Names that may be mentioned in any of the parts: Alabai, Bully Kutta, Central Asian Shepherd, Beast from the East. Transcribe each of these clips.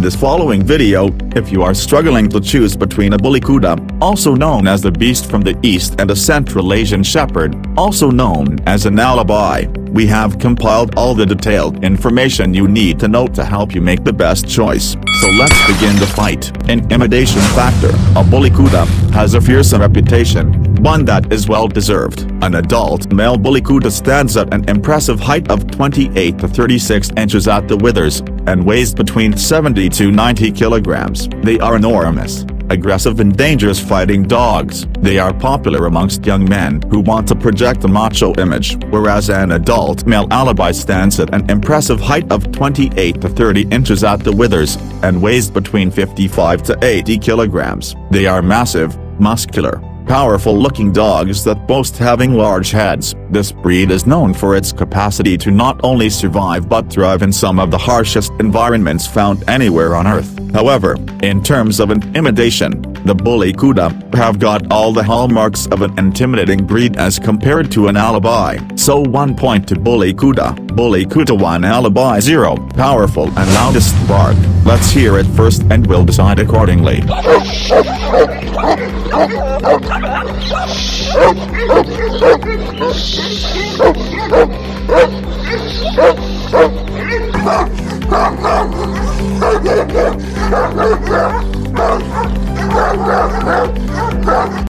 in this following video, if you are struggling to choose between a Bully Kutta, also known as the Beast from the East, and a Central Asian Shepherd, also known as an Alabai, we have compiled all the detailed information you need to know to help you make the best choice. So let's begin the fight. Intimidation factor. A Bully Kutta has a fearsome reputation, one that is well deserved. An adult male Bully Kutta stands at an impressive height of 28 to 36 inches at the withers, and weighs between 70 to 90 kilograms. They are enormous, aggressive and dangerous fighting dogs. They are popular amongst young men who want to project a macho image, whereas an adult male Alabai stands at an impressive height of 28 to 30 inches at the withers, and weighs between 55 to 80 kilograms. They are massive, muscular, powerful-looking dogs that boast having large heads. This breed is known for its capacity to not only survive but thrive in some of the harshest environments found anywhere on Earth. However, in terms of intimidation, the Bully Kutta have got all the hallmarks of an intimidating breed as compared to an Alabai. So 1 point to Bully Kutta. Bully Kutta 1, Alabai 0. Powerful and loudest bark. Let's hear it first and we'll decide accordingly.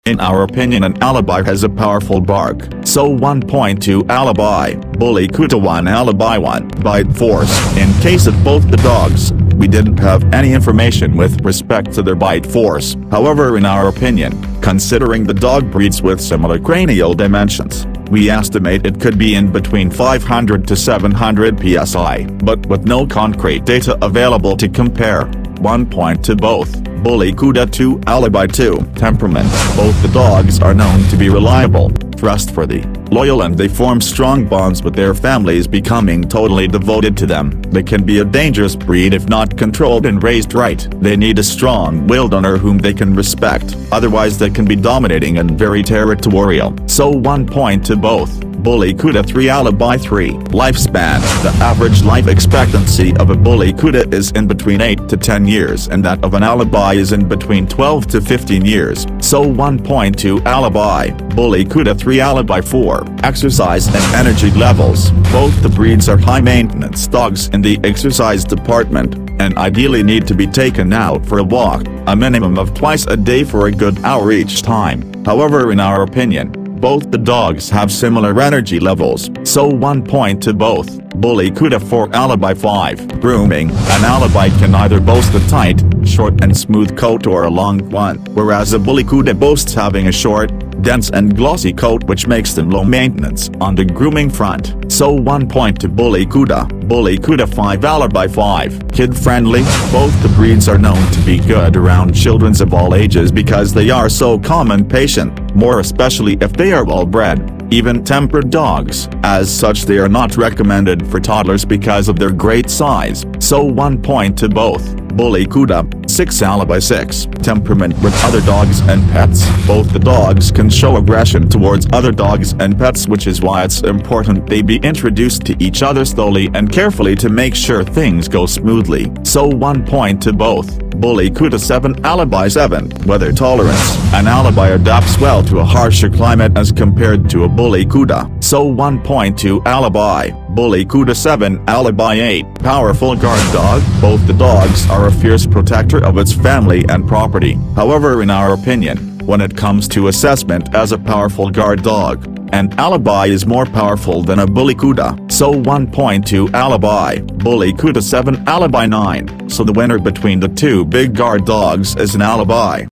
In our opinion, an Alabai has a powerful bark, so 1 point to Alabai. Bully Kutta 1, Alabai 1. Bite force. In case of both the dogs, we didn't have any information with respect to their bite force. However, in our opinion, considering the dog breeds with similar cranial dimensions, we estimate it could be in between 500 to 700 psi, but with no concrete data available to compare. 1 point to both. Bully Kutta 2, Alabai 2. Temperament. Both the dogs are known to be reliable, trustworthy, loyal, and they form strong bonds with their families, becoming totally devoted to them. They can be a dangerous breed if not controlled and raised right. They need a strong-willed owner whom they can respect, otherwise they can be dominating and very territorial. So 1 point to both. Bully Kutta 3, Alabai 3. Lifespan. The average life expectancy of a Bully Kutta is in between 8 to 10 years and that of an Alabai is in between 12 to 15 years. So 1 point to Alabai. Bully Kutta 3, Alabai 4. Exercise and energy levels. Both the breeds are high-maintenance dogs in the exercise department, and ideally need to be taken out for a walk, a minimum of twice a day for a good hour each time. However, in our opinion, both the dogs have similar energy levels, so 1 point to both. Bully Kutta 4, Alabai 5. Grooming. An Alabai can either boast a tight, short and smooth coat or a long one, whereas a Bully Kutta boasts having a short, dense and glossy coat which makes them low maintenance on the grooming front. So 1 point to Bully Kutta. Bully Kutta 5, Alabai 5. Kid friendly. Both the breeds are known to be good around children of all ages because they are so calm and patient, more especially if they are well bred. Even tempered dogs, as such they are not recommended for toddlers because of their great size. So 1 point to both. Bully Kutta 6, Alabai 6. Temperament with other dogs and pets. Both the dogs can show aggression towards other dogs and pets, which is why it's important they be introduced to each other slowly and carefully to make sure things go smoothly. So 1 point to both. Bully Kutta 7, Alabai 7. Weather tolerance. An Alabai adapts well to a harsher climate as compared to a Bully Kutta. So 1 point to Alabai. Bully Kutta 7, Alabai 8. Powerful guard dog. Both the dogs are a fierce protector of its family and property. However, in our opinion, when it comes to assessment as a powerful guard dog, an Alabai is more powerful than a Bully Kutta. So 1 point to Alabai. Bully Kutta 7, Alabai 9. So the winner between the two big guard dogs is an Alabai.